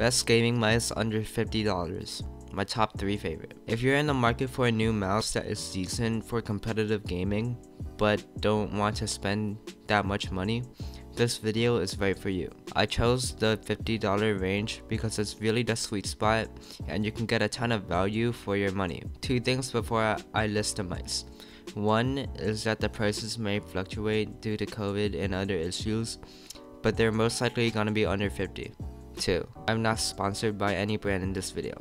Best gaming mice under $50. My top 3 favorite. If you're in the market for a new mouse that is decent for competitive gaming, but don't want to spend that much money, this video is right for you. I chose the $50 range because it's really the sweet spot and you can get a ton of value for your money. 2 things before I list the mice. 1 is that the prices may fluctuate due to COVID and other issues, but they're most likely gonna be under $50. 2. I'm not sponsored by any brand in this video.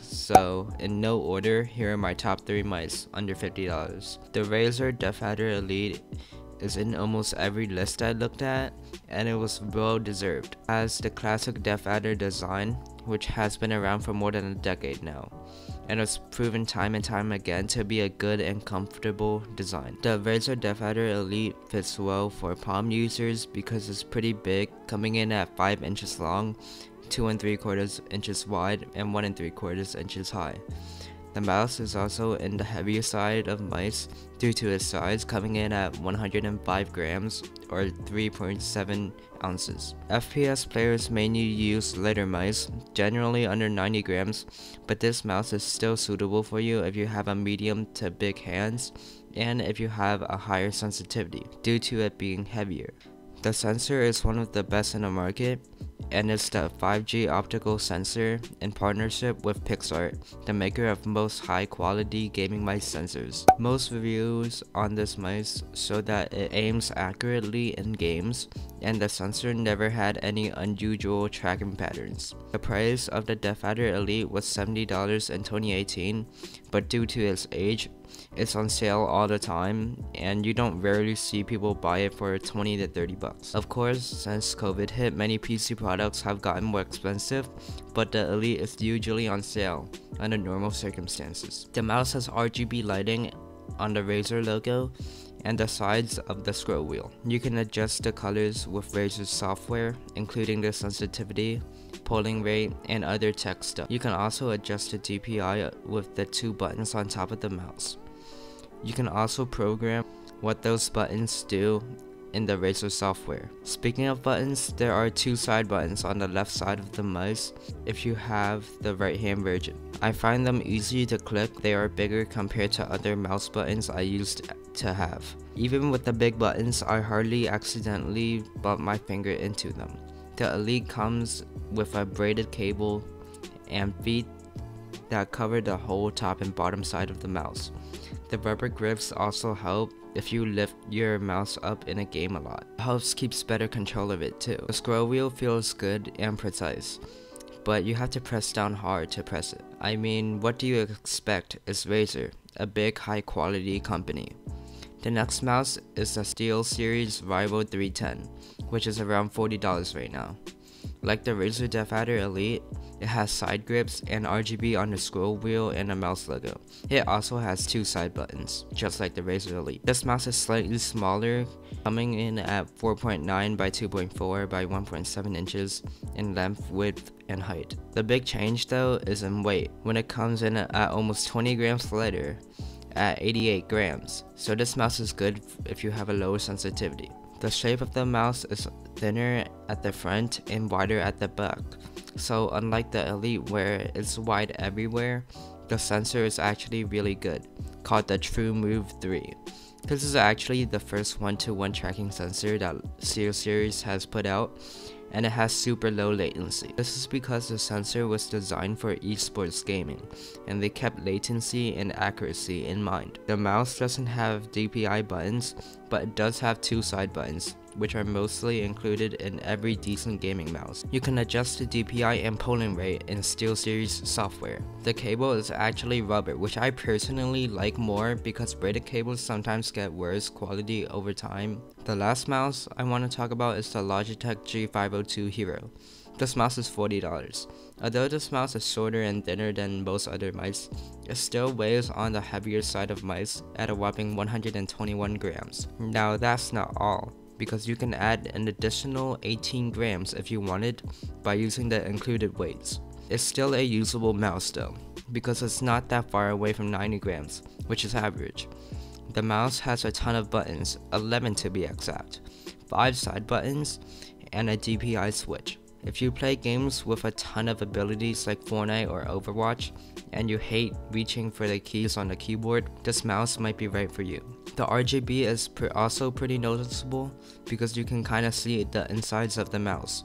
So, in no order, here are my top 3 mice under $50. The Razer DeathAdder Elite is in almost every list I looked at, and it was well deserved, as the classic DeathAdder design, which has been around for more than a decade now, and it's proven time and time again to be a good and comfortable design. The Razer DeathAdder Elite fits well for palm users because it's pretty big, coming in at 5 inches long, 2 3/4 inches wide, and 1 3/4 inches high. The mouse is also in the heavier side of mice due to its size, coming in at 105 grams or 3.7 ounces. FPS players mainly use lighter mice, generally under 90 grams, but this mouse is still suitable for you if you have a medium to big hands and if you have a higher sensitivity due to it being heavier. The sensor is one of the best in the market, and it's the 5G optical sensor in partnership with Pixart, the maker of most high-quality gaming mice sensors. Most reviews on this mice show that it aims accurately in games, and the sensor never had any unusual tracking patterns. The price of the DeathAdder Elite was $70 in 2018, but due to its age, it's on sale all the time, and you don't rarely see people buy it for 20 to 30 bucks. Of course, since COVID hit, many PC products have gotten more expensive, but the Elite is usually on sale under normal circumstances. The mouse has RGB lighting on the Razer logo and the sides of the scroll wheel. You can adjust the colors with Razer's software, including the sensitivity, polling rate, and other tech stuff. You can also adjust the DPI with the 2 buttons on top of the mouse. You can also program what those buttons do in the Razer software. Speaking of buttons, there are 2 side buttons on the left side of the mice if you have the right hand version. I find them easy to click. They are bigger compared to other mouse buttons I used to have. Even with the big buttons, I hardly accidentally bump my finger into them. The Elite comes with a braided cable and feet that cover the whole top and bottom side of the mouse. The rubber grips also help if you lift your mouse up in a game a lot. It helps keeps better control of it too. The scroll wheel feels good and precise, but you have to press down hard to press it. I mean, what do you expect? It's Razer, a big high quality company. The next mouse is the SteelSeries Rival 310, which is around $40 right now. Like the Razer DeathAdder Elite, it has side grips and RGB on the scroll wheel and a mouse logo. It also has 2 side buttons, just like the Razer Elite. This mouse is slightly smaller, coming in at 4.9 by 2.4 by 1.7 inches in length, width, and height. The big change though is in weight, when it comes in at almost 20 grams lighter at 88 grams. So this mouse is good if you have a lower sensitivity. The shape of the mouse is thinner at the front and wider at the back. So unlike the Elite where it's wide everywhere, the sensor is actually really good, called the TrueMove 3. This is actually the first one-to-one tracking sensor that SteelSeries has put out, and it has super low latency. This is because the sensor was designed for esports gaming, and they kept latency and accuracy in mind. The mouse doesn't have DPI buttons, but it does have 2 side buttons, which are mostly included in every decent gaming mouse. You can adjust the DPI and polling rate in SteelSeries software. The cable is actually rubber, which I personally like more because braided cables sometimes get worse quality over time. The last mouse I want to talk about is the Logitech G502 Hero. This mouse is $40. Although this mouse is shorter and thinner than most other mice, it still weighs on the heavier side of mice at a whopping 121 grams. Now that's not all, because you can add an additional 18 grams if you wanted by using the included weights. It's still a usable mouse though, because it's not that far away from 90 grams, which is average. The mouse has a ton of buttons, 11 to be exact, 5 side buttons, and a DPI switch. If you play games with a ton of abilities like Fortnite or Overwatch, and you hate reaching for the keys on the keyboard, this mouse might be right for you. The RGB is also pretty noticeable because you can kind of see the insides of the mouse.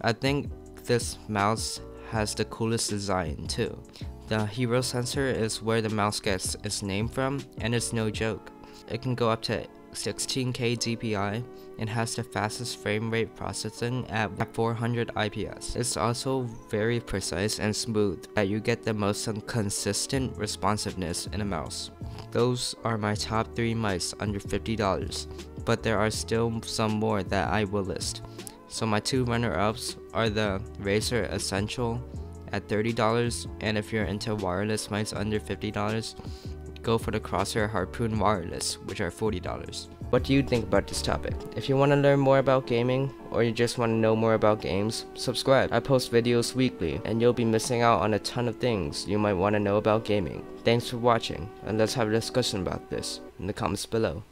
I think this mouse has the coolest design too. The Hero sensor is where the mouse gets its name from, and it's no joke. It can go up to 16K DPI and has the fastest frame rate processing at 400 IPS. It's also very precise and smooth, that you get the most consistent responsiveness in a mouse. Those are my top 3 mice under $50, but there are still some more that I will list. So my 2 runner-ups are the Razer Essential at $30, and if you're into wireless mice under $50, go for the Corsair Harpoon Wireless, which are $40. What do you think about this topic? If you want to learn more about gaming, or you just want to know more about games, subscribe. I post videos weekly, and you'll be missing out on a ton of things you might want to know about gaming. Thanks for watching, and let's have a discussion about this in the comments below.